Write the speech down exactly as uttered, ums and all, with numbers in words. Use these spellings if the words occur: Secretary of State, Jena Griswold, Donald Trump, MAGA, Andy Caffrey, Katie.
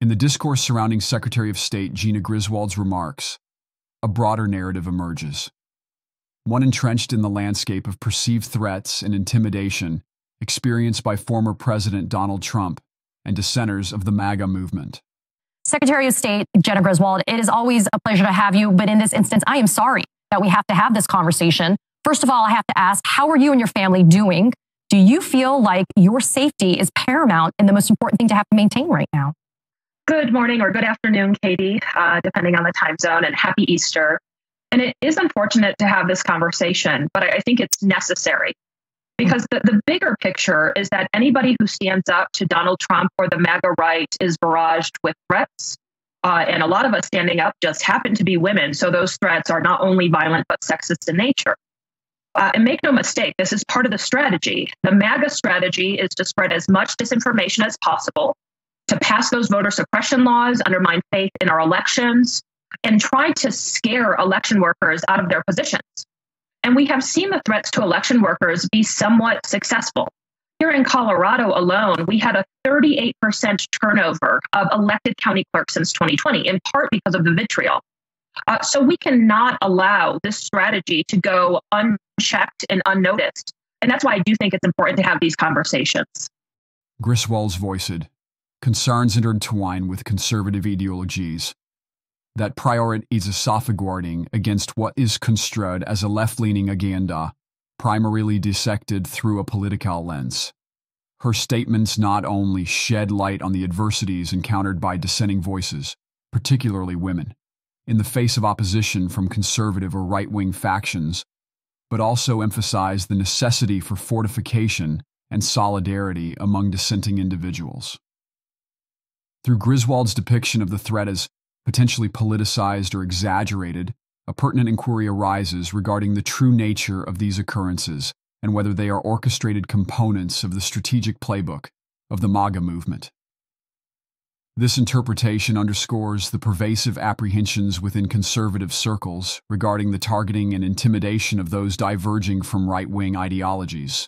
In the discourse surrounding Secretary of State Jena Griswold's remarks, a broader narrative emerges. One entrenched in the landscape of perceived threats and intimidation experienced by former President Donald Trump and dissenters of the MAGA movement. Secretary of State Jena Griswold, it is always a pleasure to have you, but in this instance, I am sorry that we have to have this conversation. First of all, I have to ask, how are you and your family doing? Do you feel like your safety is paramount and the most important thing to have to maintain right now? Good morning or good afternoon, Katie, uh, depending on the time zone, and happy Easter. And it is unfortunate to have this conversation, but I think it's necessary because the, the bigger picture is that anybody who stands up to Donald Trump or the MAGA right is barraged with threats. Uh, and a lot of us standing up just happen to be women. So those threats are not only violent, but sexist in nature. Uh, and make no mistake, this is part of the strategy. The MAGA strategy is to spread as much disinformation as possible, to pass those voter suppression laws, undermine faith in our elections, and try to scare election workers out of their positions. And we have seen the threats to election workers be somewhat successful. Here in Colorado alone, we had a thirty-eight percent turnover of elected county clerks since twenty twenty, in part because of the vitriol. Uh, so we cannot allow this strategy to go unchecked and unnoticed. And that's why I do think it's important to have these conversations. Griswold's voiced concerns intertwine with conservative ideologies that prioritize safeguarding against what is construed as a left-leaning agenda, primarily dissected through a political lens. Her statements not only shed light on the adversities encountered by dissenting voices, particularly women, in the face of opposition from conservative or right-wing factions, but also emphasize the necessity for fortification and solidarity among dissenting individuals. Through Griswold's depiction of the threat as potentially politicized or exaggerated, a pertinent inquiry arises regarding the true nature of these occurrences and whether they are orchestrated components of the strategic playbook of the MAGA movement. This interpretation underscores the pervasive apprehensions within conservative circles regarding the targeting and intimidation of those diverging from right-wing ideologies.